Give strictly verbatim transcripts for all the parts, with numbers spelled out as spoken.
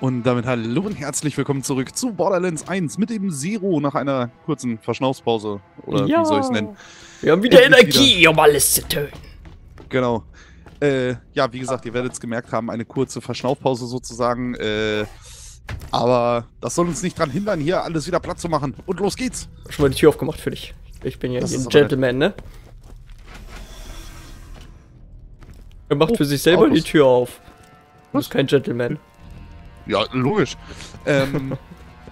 Und damit hallo und herzlich willkommen zurück zu Borderlands eins mit dem Zero nach einer kurzen Verschnaufspause. Oder ja, wie soll ich es nennen? Wir haben wieder Endlich Energie, wieder. um alles zu töten. Genau. Äh, ja, wie gesagt, ihr werdet es gemerkt haben, eine kurze Verschnaufpause sozusagen. Äh, aber das soll uns nicht daran hindern, hier alles wieder platt zu machen. Und los geht's. Schon mal die Tür aufgemacht für dich. Ich bin ja ein Gentleman, ne? Er macht oh, für sich selber Autos. die Tür auf. Du bist kein Gentleman. Ja, logisch. ähm,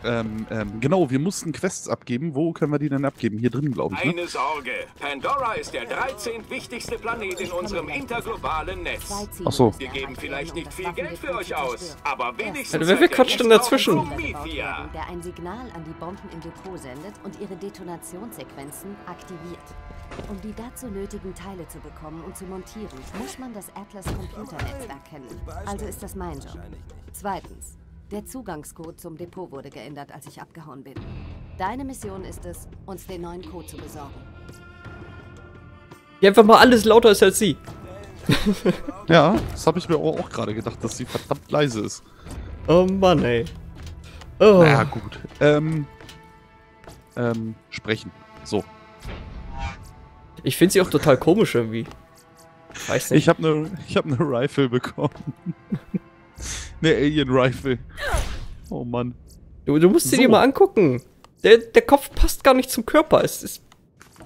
ähm, ähm, genau, wir mussten Quests abgeben. Wo können wir die denn abgeben? Hier drin, glaube ich. Ne? Eine Sorge. Pandora ist der dreizehnte wichtigste Planet in unserem interglobalen Netz. Ach so. Wir geben vielleicht nicht viel Geld für euch aus, aber wenigstens... Also, wer quatscht denn dazwischen? ...der ein Signal an die Bomben im Depot sendet und ihre Detonationssequenzen aktiviert. Um die dazu nötigen Teile zu bekommen und zu montieren, muss man das Atlas-Computernetzwerk kennen. Also ist das mein Job. Zweitens, der Zugangscode zum Depot wurde geändert, als ich abgehauen bin. Deine Mission ist es, uns den neuen Code zu besorgen. Die einfach mal alles lauter ist als sie. Ja, das habe ich mir auch gerade gedacht, dass sie verdammt leise ist. Oh Mann, ey. Oh. Na gut. Ähm, ähm, sprechen. So. Ich finde sie auch total komisch irgendwie. Weiß nicht. Ich habe eine ich hab ne Rifle bekommen. Eine Alien Rifle. Oh Mann. Du, du musst sie so. dir mal angucken. Der, der Kopf passt gar nicht zum Körper. Es ist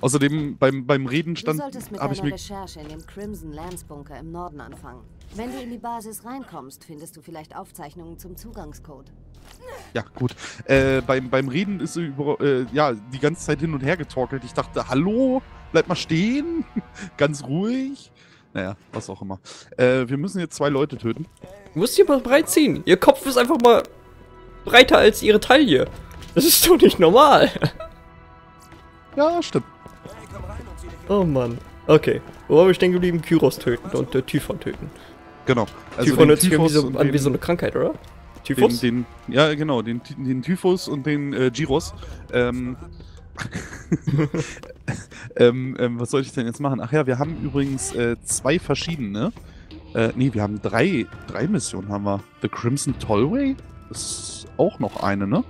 Außerdem beim, beim Reden stand. Du solltest mit deiner Recherche in dem Crimson Lance Bunker im Norden anfangen. Wenn du in die Basis reinkommst, findest du vielleicht Aufzeichnungen zum Zugangscode. Ja, gut. Äh, beim, beim Reden ist über, äh, ja, die ganze Zeit hin und her getorkelt. Ich dachte, hallo, bleib mal stehen. Ganz ruhig. Naja, was auch immer. Äh, wir müssen jetzt zwei Leute töten. Du musst hier mal breit ziehen. Ihr Kopf ist einfach mal breiter als ihre Taille. Das ist doch nicht normal. Ja, stimmt. Oh Mann. Okay. Wo habe ich denn geblieben? Kyros töten und äh, Typhon töten. Genau. Also Typhon hört sich irgendwie so an wie so eine Krankheit, oder? Typhus? Den, den, ja, genau, den, den Typhus und den äh, Gyros. Ähm, ähm, ähm, was soll ich denn jetzt machen? Ach ja, wir haben übrigens äh, zwei verschiedene. Äh, nee, wir haben drei, drei Missionen haben wir. The Crimson Tollway? Das ist auch noch eine, ne?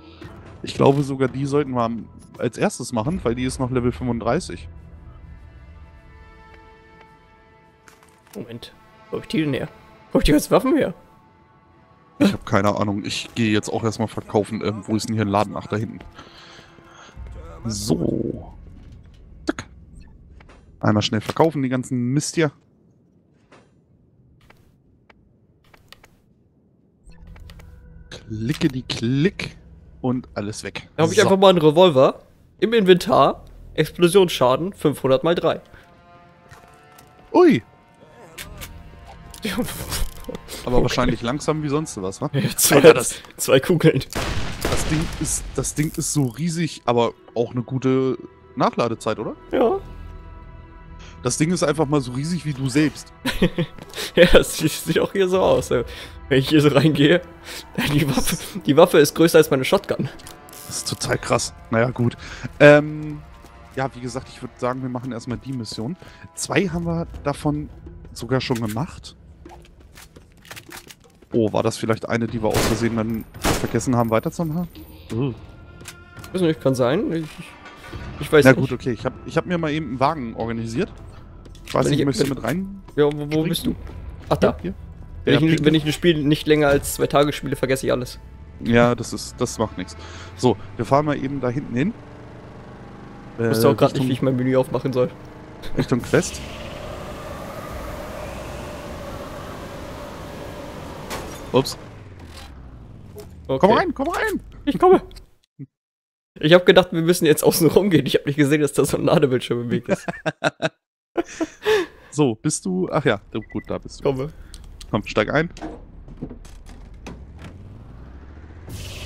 Ich glaube sogar, die sollten wir als erstes machen, weil die ist noch Level fünfunddreißig. Moment, wo hab ich die denn her? Wo hab ich die ganzen Waffen her? Ich habe keine Ahnung. Ich gehe jetzt auch erstmal verkaufen. Ähm, wo ist denn hier ein Laden? Ach, da hinten. So. Zack. Einmal schnell verkaufen, die ganzen Mist hier. Klicke die Klick und alles weg. Da habe ich so. einfach mal einen Revolver im Inventar. Explosionsschaden fünfhundert mal drei. Ui. Ja. Aber okay. wahrscheinlich langsam wie sonst was, ne? Ja, zwei, Alter, das, zwei Kugeln. Das Ding, ist, das Ding ist so riesig, aber auch eine gute Nachladezeit, oder? Ja. Das Ding ist einfach mal so riesig wie du selbst. Ja, das sieht, sieht auch hier so aus. Wenn ich hier so reingehe, die Waffe, die Waffe ist größer als meine Shotgun. Das ist total krass. Naja, gut. Ähm, ja, wie gesagt, ich würde sagen, wir machen erstmal die Mission. Zwei haben wir davon sogar schon gemacht. Oh, war das vielleicht eine, die wir aus Versehen dann vergessen haben, weiterzumachen? Uh. Ich weiß nicht, kann sein. Ich, ich weiß nicht. Na gut, nicht. okay. Ich habe ich hab mir mal eben einen Wagen organisiert. Ich weiß wenn nicht, ich, möchtest du mit rein? Ja, wo, wo bist du? Ach, da. Ja, wenn, ja, ich, ja, wenn ich ein Spiel nicht länger als zwei Tage spiele, vergesse ich alles. Ja, das ist, das macht nichts. So, wir fahren mal eben da hinten hin. Ich äh, wusste auch gerade nicht, wie ich mein Menü aufmachen soll. Richtung Quest. Ups. Okay. Komm rein, komm rein! Ich komme! Ich habe gedacht, wir müssen jetzt außen rumgehen. Ich habe nicht gesehen, dass da so ein Ladebildschirm im Weg ist. So, bist du... Ach ja, gut, da bist du. Komme. Komm, steig ein.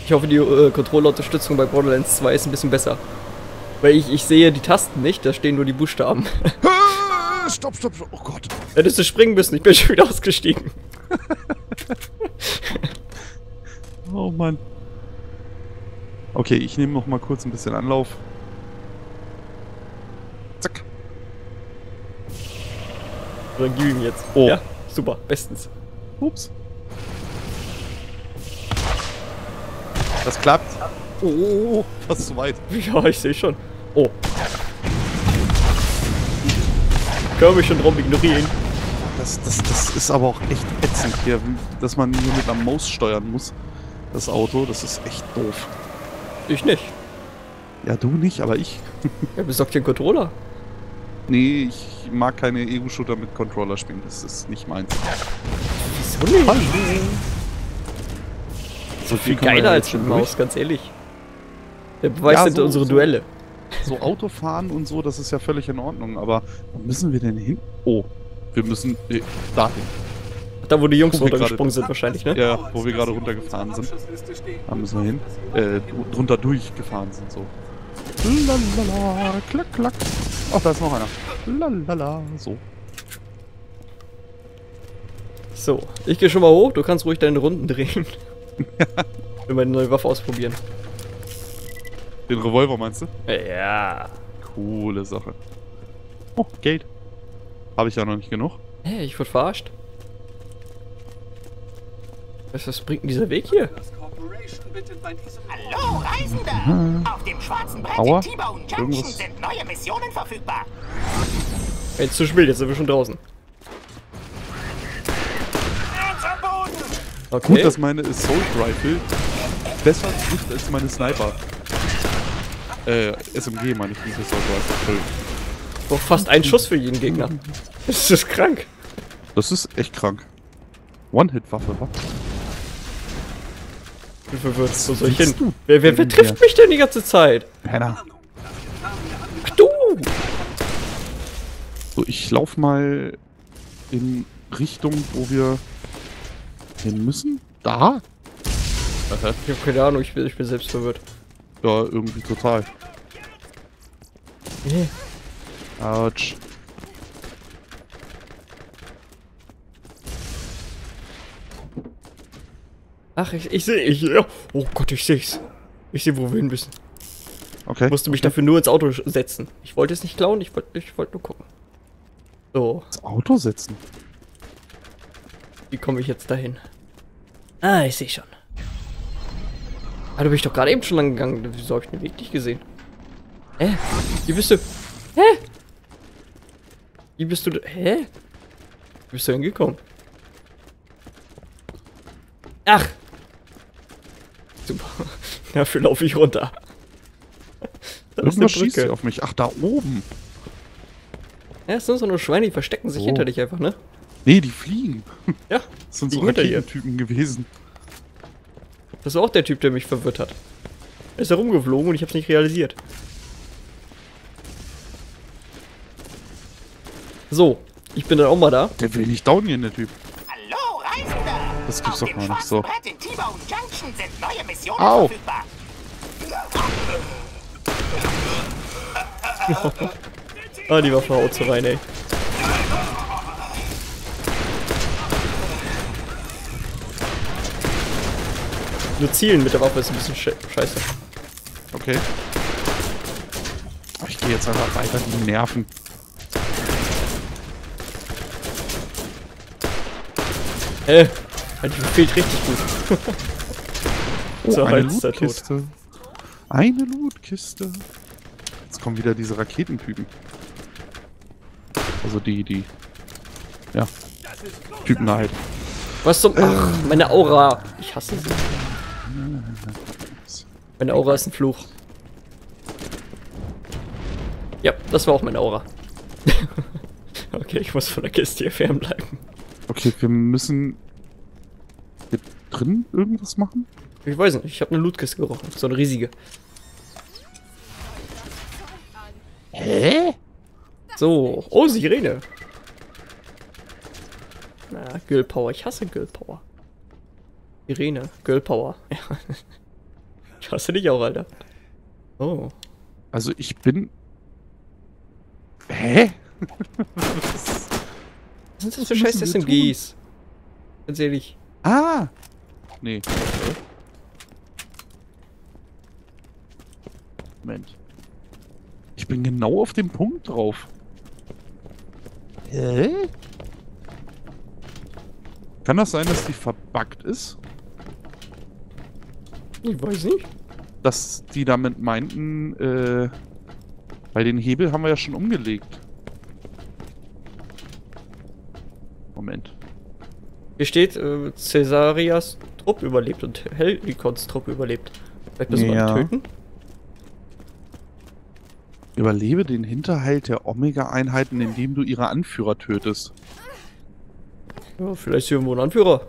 Ich hoffe, die äh, Controller-Unterstützung bei Borderlands zwei ist ein bisschen besser. Weil ich, ich sehe die Tasten nicht, da stehen nur die Buchstaben. Stopp, stopp, stopp, oh Gott. Hättest du springen müssen, ich bin schon wieder ausgestiegen. Oh Mann. Okay, ich nehme noch mal kurz ein bisschen Anlauf. Zack. Dann gib ihm jetzt. Oh. Ja, super, bestens. Ups. Das klappt. Oh, oh, oh, fast zu weit. Ja, ich sehe schon. Oh. Können wir schon drum ignorieren. Das, das, das ist aber auch echt ätzend hier, dass man hier mit einer Maus steuern muss. Das Auto, das ist echt doof. Ich nicht. Ja, du nicht, aber ich. Ja, besorgt dir einen Controller. Nee, ich mag keine Ego-Shooter mit Controller spielen. Das ist nicht meins. Wieso nicht? Hallo. So viel geiler als mit Maus, ganz ehrlich. Der Beweis sind unsere Duelle. So Autofahren und so, das ist ja völlig in Ordnung, aber wo müssen wir denn hin? Oh, wir müssen nee, da hin. Da, wo die Jungs wo runtergesprungen sind wahrscheinlich, ne? Ja, wo wir gerade runtergefahren sind. Da müssen wir hin. Äh, runter durchgefahren sind, so. Lalala, klack, klack. Ach, da ist noch einer. Lalala, so. So, ich gehe schon mal hoch, du kannst ruhig deine Runden drehen. Ich will meine neue Waffe ausprobieren. Den Revolver meinst du? Ja. Coole Sache. Oh, Geld. Habe ich ja noch nicht genug. Hey, ich wurde verarscht. Was, was bringt denn dieser Weg hier? Hallo, Reisender! Mhm. Auf dem schwarzen Brett in T-Bone Junction sind neue Missionen verfügbar. Jetzt zu spät, jetzt sind wir schon draußen. Okay. Gut, dass meine Assault Rifle besser trifft als meine Sniper. Äh, S M G meine ich, nicht Assault Rifle. Doch fast ein Schuss für jeden Gegner. Das ist krank. Das ist echt krank. One-Hit-Waffe, was? Wie verwirrst du solch hin? Wer, wer, wer trifft mich denn die ganze Zeit? Keiner. Ach du! So, ich lauf mal in Richtung, wo wir hin müssen. Da? Aha. Ich hab keine Ahnung, ich bin, ich bin selbst verwirrt. Ja, irgendwie total. Nee. Autsch. Ach, ich, ich sehe, ich, oh Gott, ich seh's. Ich sehe, wo wir hin müssen. Okay. Musste mich okay. dafür nur ins Auto setzen. Ich wollte es nicht klauen, ich wollte ich wollte nur gucken. So. Ins Auto setzen? Wie komme ich jetzt dahin? Ah, ich sehe schon. Ah, da bin ich doch gerade eben schon lang gegangen. Wieso habe ich den Weg nicht gesehen? Hä? Wie bist du? Hä? Wie bist du? Hä? Wie bist du hingekommen? Ach! Super. Dafür laufe ich runter. Da ist eine Brücke auf mich. Ach, da oben. Ja, es sind so nur Schweine, die verstecken sich oh. hinter dich einfach, ne? Nee, die fliegen. Ja, das sind so Raketentypen gewesen. Das ist auch der Typ, der mich verwirrt hat. Er ist herumgeflogen und ich hab's nicht realisiert. So, ich bin dann auch mal da. Der will nicht down gehen, der Typ. Hallo, Reisender! Das gibt's doch gar nicht so. Au! Ah, die Waffe haut so rein, ey. Nur zielen mit der Waffe ist ein bisschen scheiße. Okay. Ich gehe jetzt einfach weiter in die Nerven. Äh, die fehlt richtig gut. Oh, so, eine Lootkiste. Eine Lootkiste. Jetzt kommen wieder diese Raketentypen. Also die, die... Ja. Typen halt. Was zum... Ach, meine Aura. Ich hasse sie. Meine Aura ist ein Fluch. Ja, das war auch meine Aura. Okay, ich muss von der Kiste hier fernbleiben. Okay, wir müssen hier drin irgendwas machen? Ich weiß nicht, ich habe eine Lootkiste gerochen. So eine riesige. Hä? So. Oh, Sirene. Na, Girl Power. Ich hasse Girl Power. Sirene. Girl Power. Ja. Ich hasse dich auch, Alter. Oh. Also ich bin... Hä? Was sind das für scheiß S M Gs? Ganz ehrlich. Ah! Nee. Moment. Ich bin genau auf dem Punkt drauf. Hä? Kann das sein, dass die verbuggt ist? Ich weiß nicht. Dass die damit meinten, äh, weil den Hebel haben wir ja schon umgelegt. Moment. Hier steht, äh, Caesarias Trupp überlebt und Helikons Trupp überlebt. Vielleicht müssen wir ja. ihn töten. Überlebe den Hinterhalt der Omega-Einheiten, indem du ihre Anführer tötest. Ja, vielleicht ist hier irgendwo ein Anführer.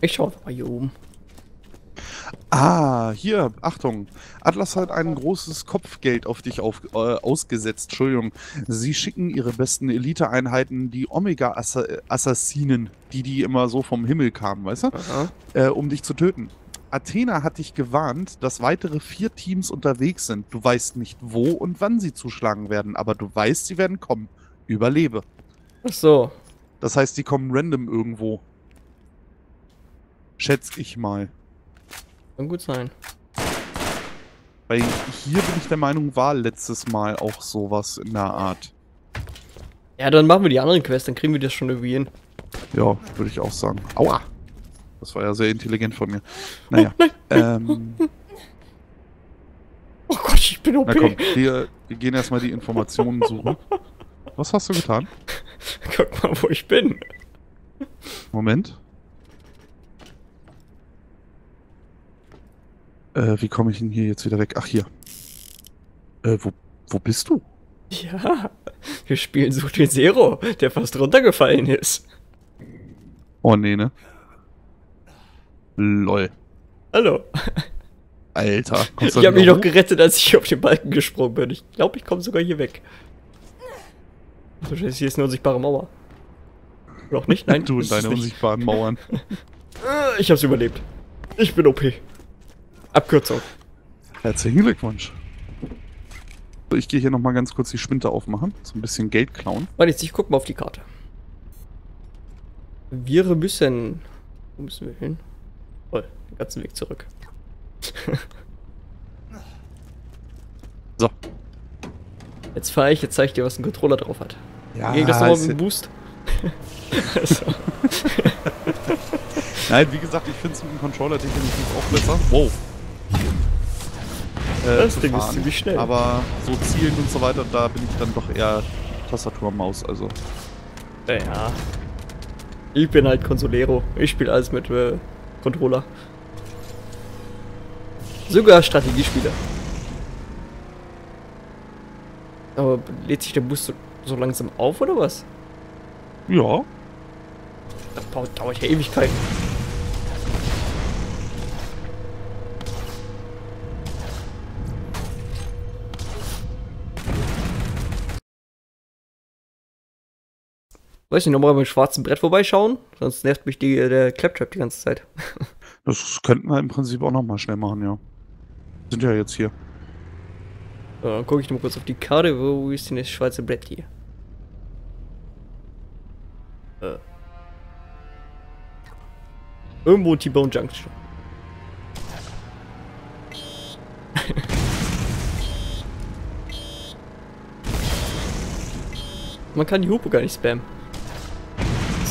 Ich schau mal hier oben. Ah, hier, Achtung. Atlas hat ein großes Kopfgeld auf dich auf, äh, ausgesetzt, Entschuldigung. Sie schicken ihre besten Elite-Einheiten, die Omega-Assassinen, die die immer so vom Himmel kamen, weißt du? Äh, um dich zu töten. Athena hat dich gewarnt, dass weitere vier Teams unterwegs sind. Du weißt nicht, wo und wann sie zuschlagen werden, aber du weißt, sie werden kommen. Überlebe. Ach so. Das heißt, die kommen random irgendwo. Schätze ich mal. Kann gut sein. Weil hier bin ich der Meinung, war letztes Mal auch sowas in der Art. Ja, dann machen wir die anderen Quests, dann kriegen wir das schon irgendwie hin. Ja, würde ich auch sagen. Aua! Das war ja sehr intelligent von mir. Naja, oh, ähm... oh Gott, ich bin O P. Na komm, wir, wir gehen erstmal die Informationen suchen. Was hast du getan? Guck mal, wo ich bin. Moment. Äh, wie komme ich denn hier jetzt wieder weg? Ach, hier. Äh, wo, wo bist du? Ja, wir spielen so den Zero, der fast runtergefallen ist. Oh, nee, ne? Lol. Hallo. Alter. Ich habe mich noch gerettet, als ich auf den Balken gesprungen bin. Ich glaube, ich komme sogar hier weg. Hier ist eine unsichtbare Mauer. Oder auch nicht? Nein, du und deine unsichtbaren Mauern. Ich habe es überlebt. Ich bin O P. Abkürzung. Herzlichen Glückwunsch. So, ich gehe hier nochmal ganz kurz die Spinte aufmachen. So ein bisschen Geld klauen. Warte jetzt, ich guck mal auf die Karte. Wir müssen... Wo müssen wir hin? Voll, den ganzen Weg zurück. So. Jetzt fahre ich, jetzt zeige ich dir, was ein Controller drauf hat. Ja, ging das nochmal mit dem Boost? Also. Nein, wie gesagt, ich finde es mit dem Controller definitiv auch besser. Wow. Das äh, Ding fahren, ist ziemlich schnell. Aber so zielen und so weiter, da bin ich dann doch eher Tastatur, Maus, also. Ja. Ich bin halt Consolero. Ich spiele alles mit äh, Controller. Sogar Strategiespiele. Aber lädt sich der Bus so, so langsam auf, oder was? Ja. Das dauert ja Ewigkeiten. Weiß nicht, nochmal mit dem schwarzen Brett vorbeischauen, sonst nervt mich die, der Claptrap die ganze Zeit. Das könnten wir im Prinzip auch nochmal schnell machen, ja. Sind ja jetzt hier. So, dann gucke ich nochmal kurz auf die Karte, wo ist denn das schwarze Brett hier? Äh. Irgendwo T-Bone Junction. Man kann die Hupe gar nicht spammen.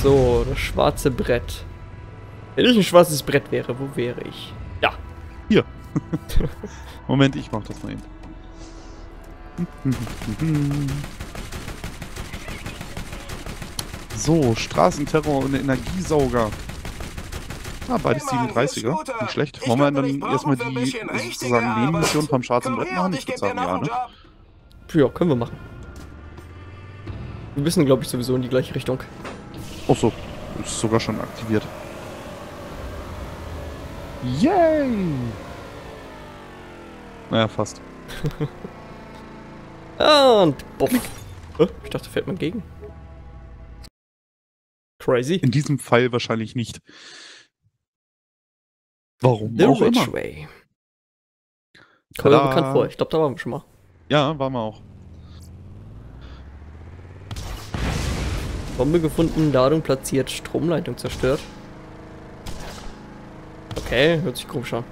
So, das schwarze Brett. Wenn ich ein schwarzes Brett wäre, wo wäre ich? Ja. Hier. Moment, ich mach das mal eben. So, Straßenterror und Energiesauger. Ah, beides siebenunddreißiger. Nicht schlecht. Wollen wir dann erstmal die sozusagen Nebenmission vom schwarzen Brett machen? Ich würde sagen, ja, ne? Ja, können wir machen. Wir müssen, glaube ich, sowieso in die gleiche Richtung. Ach so, ist sogar schon aktiviert. Yay! Naja, fast. Und boff. Oh, ich dachte, fällt man gegen. Crazy. In diesem Fall wahrscheinlich nicht. Warum The auch Rich immer. Way. Komm mir bekannt vor. Ich glaube, da waren wir schon mal. Ja, waren wir auch. Bombe gefunden, Ladung platziert, Stromleitung zerstört. Okay, hört sich komisch an.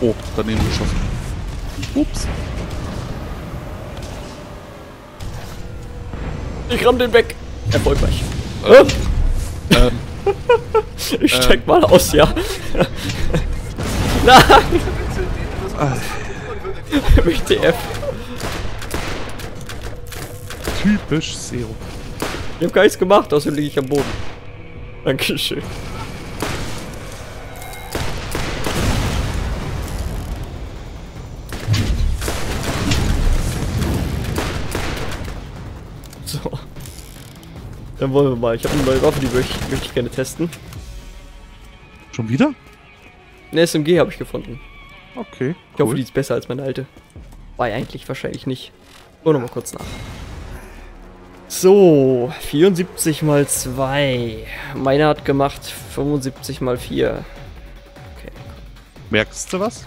Oh, daneben geschossen. Ups. Ich ramm den weg. Erfolgreich. Ähm, ähm, ich steig ähm, mal aus, ja. Nein! W T F. Typisch Zero. Ich hab gar nichts gemacht, außerdem liege ich am Boden. Dankeschön. So. Dann wollen wir mal. Ich habe eine neue Waffe, die möchte, möchte ich gerne testen. Schon wieder? Eine S M G habe ich gefunden. Okay. Cool. Ich hoffe, die ist besser als meine alte. War ja eigentlich wahrscheinlich nicht. Nur nochmal kurz nach. So, vierundsiebzig mal zwei. Meiner hat gemacht fünfundsiebzig mal vier. Okay. Merkst du was?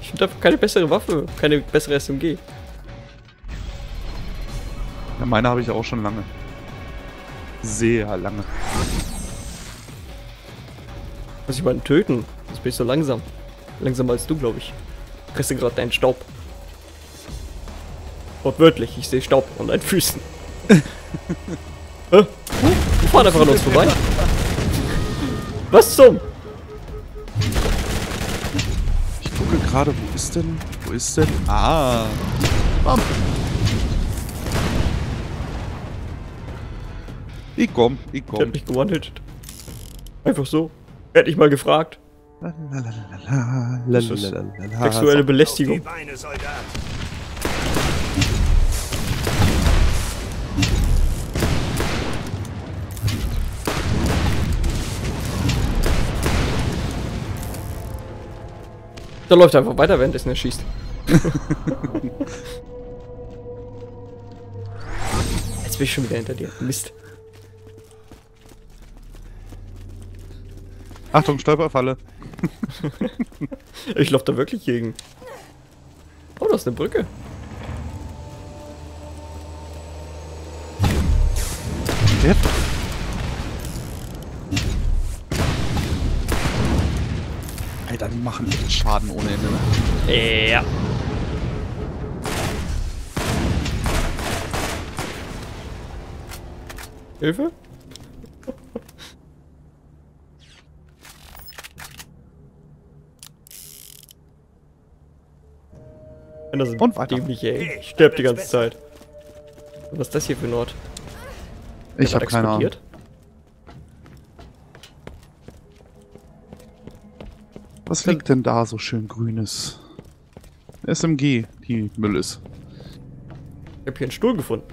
Ich habe keine bessere Waffe, keine bessere S M G. Ja, meine habe ich auch schon lange. Sehr lange. Muss ich mal töten? Jetzt bin ich so langsam. Langsamer als du, glaube ich. Fresse gerade deinen Staub. Wortwörtlich, ich sehe Staub an deinen Füßen. Hä? Wir fahren einfach an uns vorbei. Was zum? Ich gucke gerade, wo ist denn? Wo ist denn? Ah! Bam! Ich komm, ich komm. Ich hab mich gewandelt. Einfach so. Hätte ich mal gefragt. Das ist sexuelle Belästigung. Da läuft einfach weiter, währenddessen er schießt. Jetzt bin ich schon wieder hinter dir. Mist. Achtung, Stolperfalle. Ich laufe da wirklich gegen. Oh, da ist eine Brücke. Yep. Alter, die machen echt Schaden ohne Ende, ne? Ja. Hilfe? Das ist und weiter. Dämlich, ey. Ich sterb die ganze Zeit. Was ist das hier für ein Ort? Ich hab keine Ahnung. Was liegt denn da so schön grünes? S M G, die Müll ist. Ich hab hier einen Stuhl gefunden.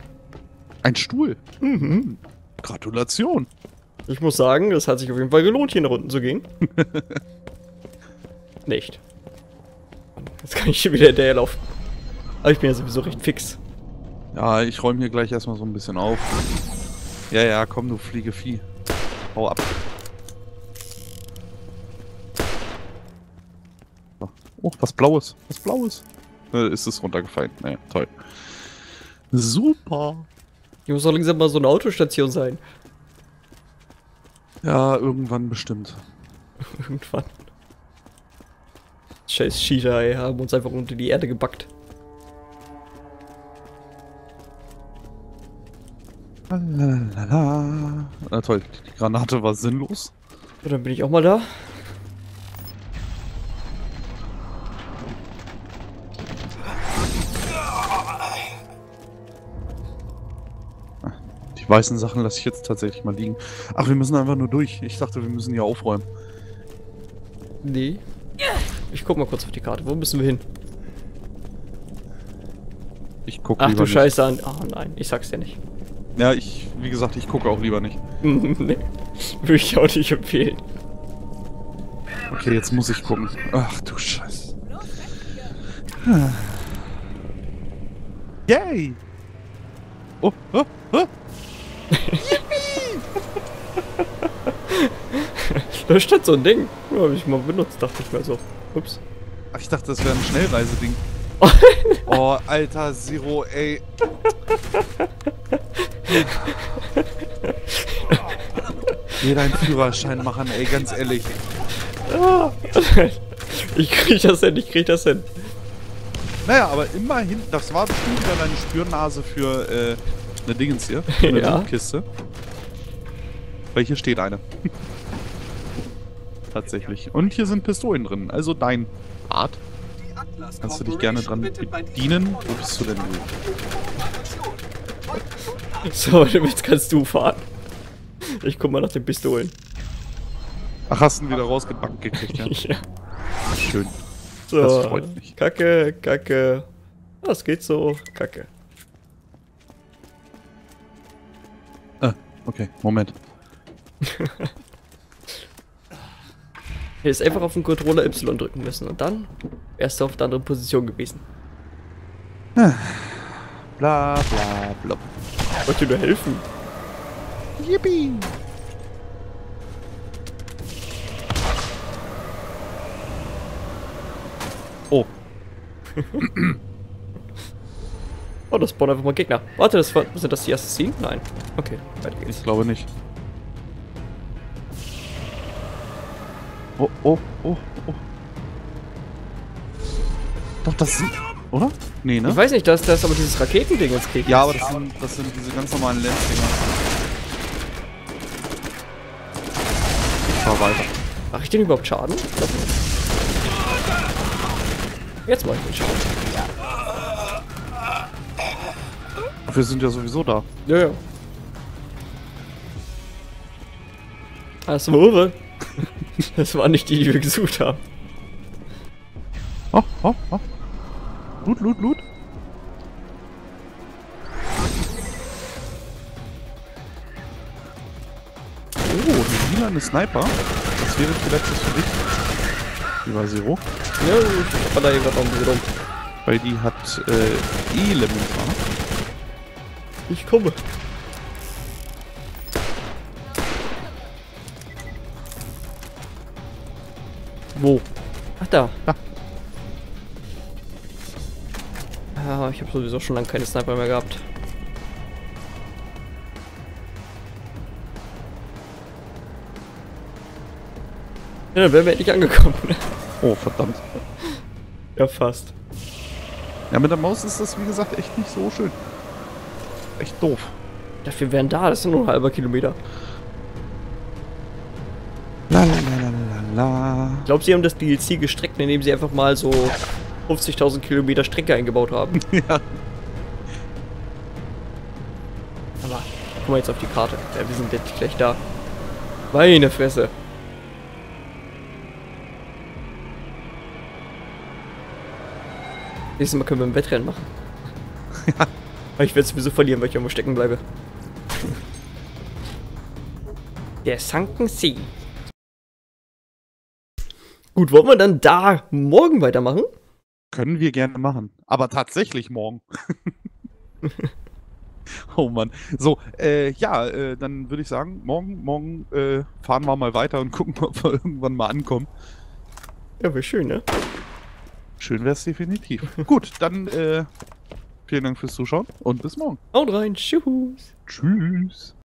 Ein Stuhl? Mhm. Gratulation. Ich muss sagen, das hat sich auf jeden Fall gelohnt, hier nach unten zu gehen. Nicht. Jetzt kann ich hier wieder hinterherlaufen. Aber ich bin ja sowieso recht fix. Ja, ich räume hier gleich erstmal so ein bisschen auf. Ja, ja, komm, du Fliegevieh. Hau ab. Oh, was Blaues. Was Blaues. Äh, ist es runtergefallen. Naja, toll. Super. Hier muss doch langsam mal so eine Autostation sein. Ja, irgendwann bestimmt. Irgendwann. Scheiß Cheater, ey, haben uns einfach unter die Erde gebackt. Lalalala. Na toll, die Granate war sinnlos. Ja, dann bin ich auch mal da. Die weißen Sachen lasse ich jetzt tatsächlich mal liegen. Ach, wir müssen einfach nur durch. Ich dachte, wir müssen hier aufräumen. Nee. Ich guck mal kurz auf die Karte. Wo müssen wir hin? Ich guck lieber nicht. Ach du Scheiße an. Ah nein, ich sag's dir nicht. Ja, ich, wie gesagt, ich gucke auch lieber nicht. Nee, würde ich auch nicht empfehlen. Okay, jetzt muss ich gucken. Ach du Scheiße. Yay! Oh, oh, oh! Da steht so ein Ding. Ja, hab ich mal benutzt, dachte ich mir so. Ups. Ach, ich dachte, das wäre ein Schnellreiseding. Oh, oh, alter Zero, ey. Geh deinen Führerschein machen, ey, ganz ehrlich. Ich krieg das hin, ich krieg das hin. Naja, aber immerhin, das war bestimmt wieder deine Spürnase für äh, eine Dingens hier, für eine ja. Kiste. Weil hier steht eine. Tatsächlich. Und hier sind Pistolen drin, also dein Art. Kannst du dich gerne dran bedienen? Wo bist du denn? Du? So, jetzt kannst du fahren. Ich guck mal nach den Pistolen. Ach, hast du ihn wieder rausgebackt gekriegt, ja? Ja. Schön. So, das freut mich. Kacke, kacke. Das geht so. Kacke. Ah, okay. Moment. Hättest einfach auf den Controller Y drücken müssen und dann wärst du auf der anderen Position gewesen. Bla bla bla. Ich wollte dir nur helfen. Yippie! Oh. Oh, das spawnen einfach mal Gegner. Warte, das war, sind das die Assassinen? Nein. Okay, weiter geht's. Ich glaube nicht. Oh, oh, oh, oh. Doch, das sind... Oder? Nee, ne? Ich weiß nicht, da ist aber dieses Raketending jetzt Gegner. Ja, aber das sind, das sind diese ganz normalen Lens-Dinger. Ich fahr weiter. Mach ich den überhaupt Schaden? Ich glaub nicht. Jetzt mach ich den Schaden. Wir sind ja sowieso da. Ja, ja. Das war Uwe. Das waren nicht die, die wir gesucht haben. Oh, oh, oh. Loot, loot, loot. Oh, eine lila, eine Sniper. Das wäre vielleicht das für dich. Über Zero. Ja, ich hab da eben noch ein bisschen rum. Weil die hat äh, Elementar. Ich komme. Wo? Ach da. Ah. Ah, ich habe sowieso schon lange keine Sniper mehr gehabt. Ja, dann wären wir endlich angekommen. Oh, verdammt. Ja, fast. Ja, mit der Maus ist das, wie gesagt, echt nicht so schön. Echt doof. Dafür wären da, das sind nur ein halber Kilometer. La, la, la, la. Ich glaube, sie haben das D L C gestreckt, indem sie einfach mal so fünfzigtausend Kilometer Strecke eingebaut haben. Ja. Aber guck mal jetzt auf die Karte. Ja, wir sind jetzt gleich da. Meine Fresse. Nächstes Mal können wir ein Wettrennen machen. Ja. Aber ich werde sowieso verlieren, weil ich irgendwo stecken bleibe. Der Sunken See. Gut, wollen wir dann da morgen weitermachen? Können wir gerne machen. Aber tatsächlich morgen. Oh Mann. So, äh, ja, äh, dann würde ich sagen, morgen, morgen äh, fahren wir mal weiter und gucken, ob wir irgendwann mal ankommen. Ja, wäre schön, ne? Schön wäre es definitiv. Gut, dann äh, vielen Dank fürs Zuschauen und bis morgen. Haut rein, tschüss. Tschüss.